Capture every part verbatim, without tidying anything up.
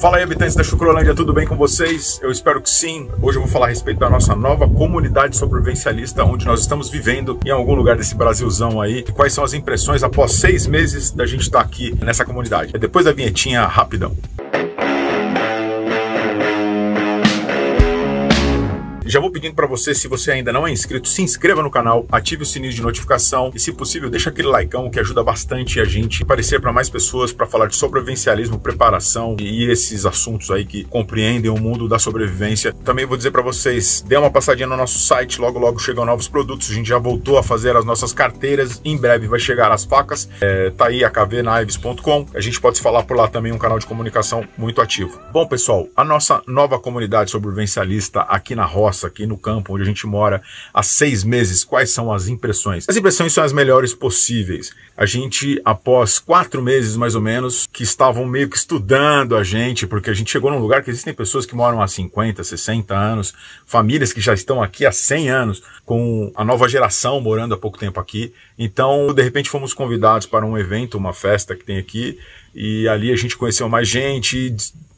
Fala aí, habitantes da Chucrolândia, tudo bem com vocês? Eu espero que sim. Hoje eu vou falar a respeito da nossa nova comunidade sobrevivencialista, onde nós estamos vivendo em algum lugar desse Brasilzão aí. E quais são as impressões após seis meses da gente estar aqui nessa comunidade. É depois da vinhetinha, rapidão. Já vou pedindo para você, se você ainda não é inscrito, se inscreva no canal, ative o sininho de notificação e, se possível, deixa aquele likeão que ajuda bastante a gente a aparecer para mais pessoas para falar de sobrevivencialismo, preparação e esses assuntos aí que compreendem o mundo da sobrevivência. Também vou dizer para vocês, dê uma passadinha no nosso site, logo logo chegam novos produtos, a gente já voltou a fazer as nossas carteiras, em breve vai chegar as facas, é, tá aí a k v knives ponto com, a gente pode se falar por lá também, um canal de comunicação muito ativo. Bom pessoal, a nossa nova comunidade sobrevivencialista aqui na roça, aqui no campo onde a gente mora há seis meses, quais são as impressões? As impressões são as melhores possíveis. A gente, após quatro meses mais ou menos, que estavam meio que estudando a gente, porque a gente chegou num lugar que existem pessoas que moram há cinquenta, sessenta anos, famílias que já estão aqui há cem anos, com a nova geração morando há pouco tempo aqui. Então, de repente fomos convidados para um evento, uma festa que tem aqui, e ali a gente conheceu mais gente, e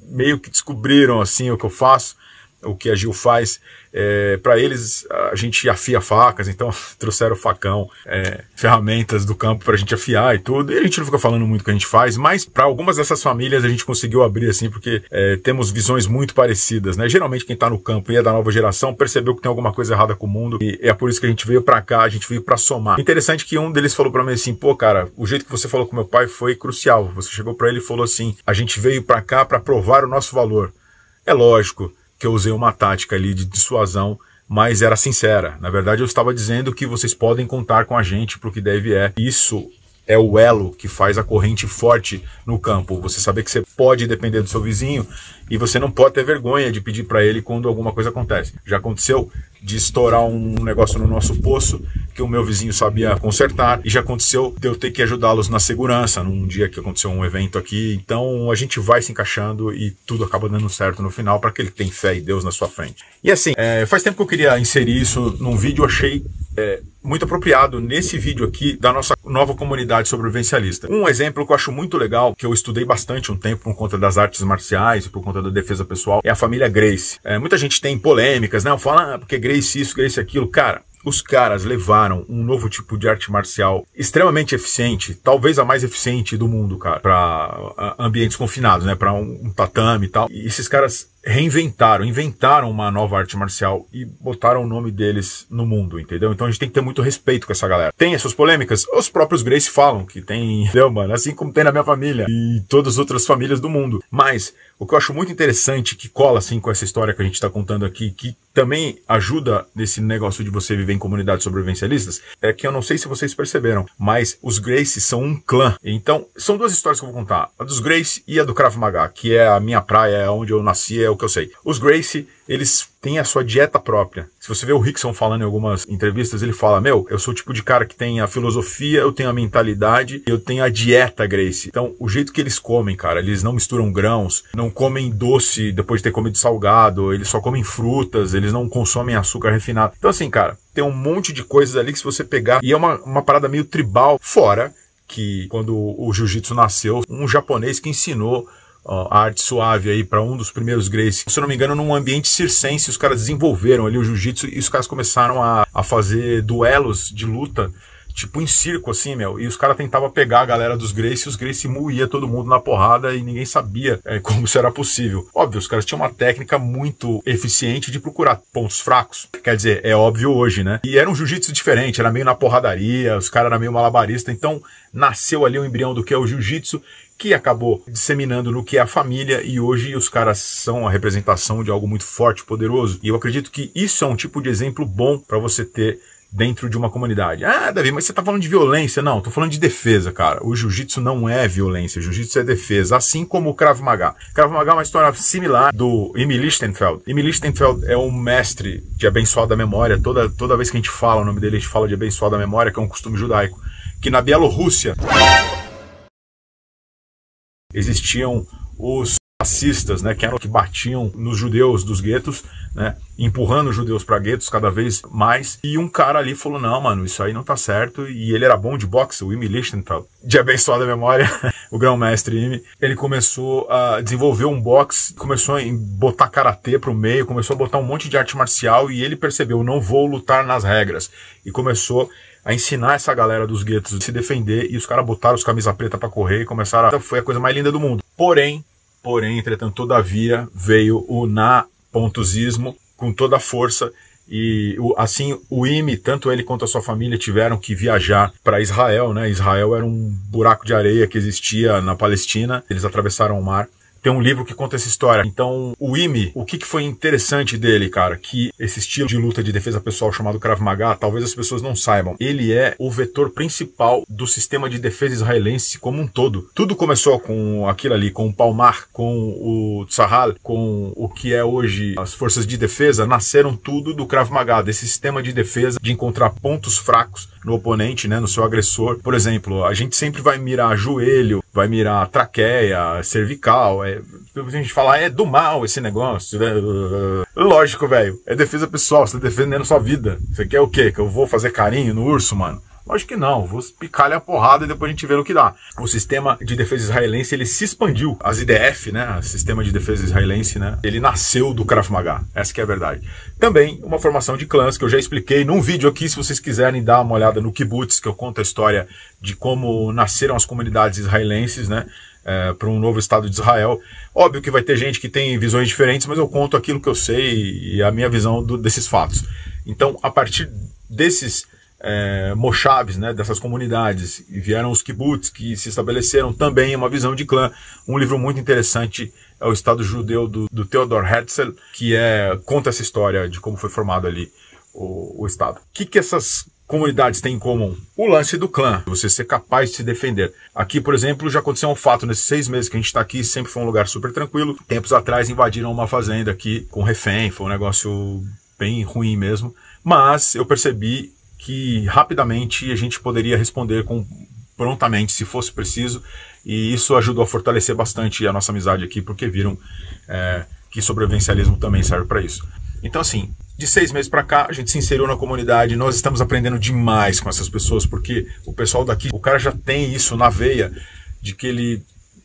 meio que descobriram assim o que eu faço, o que a Gil faz. É, para eles a gente afia facas, então trouxeram facão, é, ferramentas do campo para a gente afiar e tudo, e a gente não fica falando muito o que a gente faz, mas para algumas dessas famílias a gente conseguiu abrir assim, porque é, temos visões muito parecidas, né? Geralmente quem está no campo e é da nova geração percebeu que tem alguma coisa errada com o mundo, e é por isso que a gente veio para cá, a gente veio para somar. Interessante que um deles falou para mim assim, pô cara, o jeito que você falou com meu pai foi crucial, você chegou para ele e falou assim, a gente veio para cá para provar o nosso valor. É lógico que eu usei uma tática ali de dissuasão, mas era sincera. Na verdade, eu estava dizendo que vocês podem contar com a gente pro que deve é. Isso é o elo que faz a corrente forte no campo. Você saber que você pode depender do seu vizinho e você não pode ter vergonha de pedir para ele quando alguma coisa acontece. Já aconteceu de estourar um negócio no nosso poço que o meu vizinho sabia consertar, e já aconteceu de eu ter que ajudá-los na segurança num dia que aconteceu um evento aqui. Então a gente vai se encaixando e tudo acaba dando certo no final para aquele que tem fé e Deus na sua frente. E assim, é, faz tempo que eu queria inserir isso num vídeo, achei é, muito apropriado nesse vídeo aqui da nossa nova comunidade sobrevivencialista. Um exemplo que eu acho muito legal, que eu estudei bastante um tempo por conta das artes marciais e por conta da defesa pessoal, é a família Gracie. É, muita gente tem polêmicas, né? Fala, ah, porque Gracie isso, Gracie aquilo. Cara, os caras levaram um novo tipo de arte marcial extremamente eficiente, talvez a mais eficiente do mundo, cara, para ambientes confinados, né? Para um, um tatame e tal. E esses caras reinventaram, inventaram uma nova arte marcial e botaram o nome deles no mundo, entendeu? Então a gente tem que ter muito respeito com essa galera. Tem essas polêmicas? Os próprios Gracie falam que tem, entendeu, mano? Assim como tem na minha família e todas as outras famílias do mundo. Mas o que eu acho muito interessante, que cola assim com essa história que a gente está contando aqui, que também ajuda nesse negócio de você viver em comunidades sobrevivencialistas, é que eu não sei se vocês perceberam, mas os Gracie são um clã. Então, são duas histórias que eu vou contar. A dos Gracie e a do Krav Maga, que é a minha praia, é onde eu nasci, é o que eu sei. Os Gracie, eles têm a sua dieta própria. Se você vê o Rickson falando em algumas entrevistas, ele fala, meu, eu sou o tipo de cara que tem a filosofia, eu tenho a mentalidade, eu tenho a dieta Gracie. Então, o jeito que eles comem, cara, eles não misturam grãos, não comem doce depois de ter comido salgado, eles só comem frutas, eles não consomem açúcar refinado. Então assim, cara, tem um monte de coisas ali que se você pegar, e é uma, uma parada meio tribal, fora que quando o jiu-jitsu nasceu, um japonês que ensinou a arte suave aí para um dos primeiros Gracie. Se eu não me engano, num ambiente circense, os caras desenvolveram ali o jiu-jitsu e os caras começaram a, a fazer duelos de luta, tipo em circo assim, meu. E os caras tentavam pegar a galera dos Gracie, os Gracie moía todo mundo na porrada e ninguém sabia é, como isso era possível. Óbvio, os caras tinham uma técnica muito eficiente de procurar pontos fracos. Quer dizer, é óbvio hoje, né? E era um jiu-jitsu diferente, era meio na porradaria, os caras eram meio malabarista. Então nasceu ali o embrião do que é o jiu-jitsu, que acabou disseminando no que é a família, e hoje os caras são a representação de algo muito forte, poderoso. E eu acredito que isso é um tipo de exemplo bom para você ter dentro de uma comunidade. Ah, Davi, mas você tá falando de violência. Não, tô falando de defesa, cara. O jiu-jitsu não é violência, o jiu-jitsu é defesa, assim como o Krav Maga. Krav Maga é uma história similar do Imi Lichtenthal. Imi Lichtenthal é um mestre de abençoada memória. Toda, toda vez que a gente fala o nome dele, a gente fala de abençoada memória, que é um costume judaico, que na Bielorrússia existiam os Fascistas, né, que eram que batiam nos judeus dos guetos, né, empurrando os judeus para guetos cada vez mais. E um cara ali falou, não, mano, isso aí não tá certo. E ele era bom de boxe, o Imi Lichtenthal, de abençoada memória, o grão-mestre Imi. Ele começou a desenvolver um boxe, começou a botar karatê pro meio, começou a botar um monte de arte marcial. E ele percebeu, não vou lutar nas regras. E começou a ensinar essa galera dos guetos a se defender. E os caras botaram os camisa preta para correr e começaram a... Foi a coisa mais linda do mundo. Porém... Porém, entretanto, todavia, veio o na-pontuzismo com toda a força e assim o Imi, tanto ele quanto a sua família, tiveram que viajar para Israel, né? Israel era um buraco de areia que existia na Palestina, eles atravessaram o mar. Tem um livro que conta essa história. Então, o Imi, o que foi interessante dele, cara, que esse estilo de luta de defesa pessoal chamado Krav Maga, talvez as pessoas não saibam, ele é o vetor principal do sistema de defesa israelense como um todo. Tudo começou com aquilo ali, com o Palmach, com o Tzahal, com o que é hoje as forças de defesa, nasceram tudo do Krav Maga, desse sistema de defesa, de encontrar pontos fracos no oponente, né, no seu agressor. Por exemplo, a gente sempre vai mirar joelho, vai mirar traqueia, cervical. É, a gente fala, é do mal esse negócio. Lógico, velho. É defesa pessoal, você tá defendendo sua vida. Você quer o quê? Que eu vou fazer carinho no urso, mano? Lógico que não, vou picar-lhe a porrada e depois a gente vê no que dá. O sistema de defesa israelense, ele se expandiu. As I D F, né, o sistema de defesa israelense, né, ele nasceu do Krav Maga, essa que é a verdade. Também uma formação de clãs que eu já expliquei num vídeo aqui, se vocês quiserem dar uma olhada no Kibbutz, que eu conto a história de como nasceram as comunidades israelenses, né, é, para um novo Estado de Israel. Óbvio que vai ter gente que tem visões diferentes, mas eu conto aquilo que eu sei e a minha visão do, desses fatos. Então, a partir desses... É, moshavim, né, dessas comunidades, e vieram os kibbutz que se estabeleceram também em uma visão de clã. Um livro muito interessante é o Estado Judeu do, do Theodor Herzl, que é, conta essa história de como foi formado ali o, o Estado. O que, que essas comunidades têm em comum? O lance do clã, você ser capaz de se defender. Aqui, por exemplo, já aconteceu um fato nesses seis meses que a gente está aqui, sempre foi um lugar super tranquilo. Tempos atrás invadiram uma fazenda aqui com refém, foi um negócio bem ruim mesmo, mas eu percebi que rapidamente a gente poderia responder com, prontamente, se fosse preciso, e isso ajudou a fortalecer bastante a nossa amizade aqui, porque viram é, que sobrevivencialismo também serve para isso. Então, assim, de seis meses para cá, a gente se inseriu na comunidade, nós estamos aprendendo demais com essas pessoas, porque o pessoal daqui, o cara já tem isso na veia, de que ele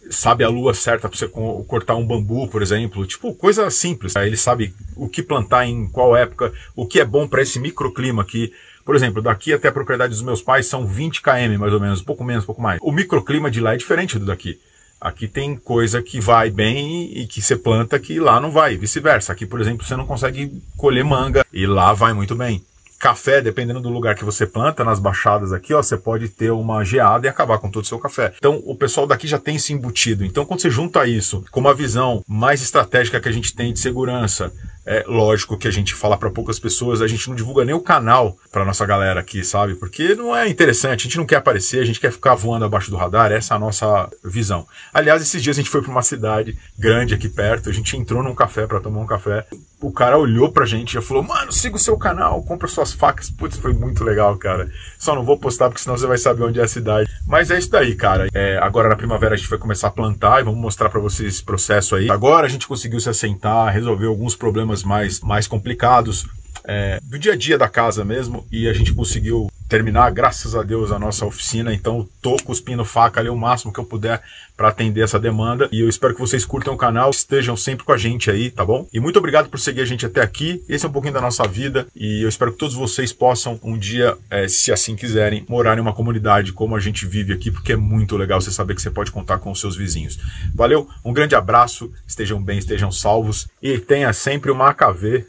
sabe a lua certa para você cortar um bambu, por exemplo, tipo coisa simples. Ele sabe o que plantar em qual época, o que é bom para esse microclima aqui. Por exemplo, daqui até a propriedade dos meus pais são vinte quilômetros, mais ou menos, pouco menos, pouco mais. O microclima de lá é diferente do daqui. Aqui tem coisa que vai bem e que você planta que lá não vai, vice-versa. Aqui, por exemplo, você não consegue colher manga e lá vai muito bem. Café, dependendo do lugar que você planta, nas baixadas aqui, ó, você pode ter uma geada e acabar com todo o seu café. Então, o pessoal daqui já tem isso embutido. Então, quando você junta isso com uma visão mais estratégica que a gente tem de segurança, é lógico que a gente fala para poucas pessoas, a gente não divulga nem o canal para nossa galera aqui, sabe? Porque não é interessante, a gente não quer aparecer, a gente quer ficar voando abaixo do radar, essa é a nossa visão. Aliás, esses dias a gente foi para uma cidade grande aqui perto, a gente entrou num café para tomar um café, o cara olhou pra gente e já falou, mano, siga o seu canal, compra suas facas. Putz, foi muito legal, cara. Só não vou postar porque senão você vai saber onde é a cidade. Mas é isso daí, cara. É, agora na primavera a gente vai começar a plantar e vamos mostrar pra vocês esse processo aí. Agora a gente conseguiu se assentar, resolver alguns problemas mais, mais complicados é, do dia a dia da casa mesmo. E a gente conseguiu terminar, graças a Deus, a nossa oficina. Então tô cuspindo faca ali o máximo que eu puder para atender essa demanda, e eu espero que vocês curtam o canal, estejam sempre com a gente aí, tá bom? E muito obrigado por seguir a gente até aqui, esse é um pouquinho da nossa vida, e eu espero que todos vocês possam um dia, é, se assim quiserem, morar em uma comunidade como a gente vive aqui, porque é muito legal você saber que você pode contar com os seus vizinhos. Valeu, um grande abraço, estejam bem, estejam salvos, e tenha sempre uma A K V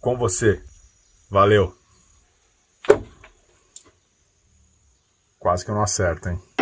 com você. Valeu. Quase que eu não acerto, hein?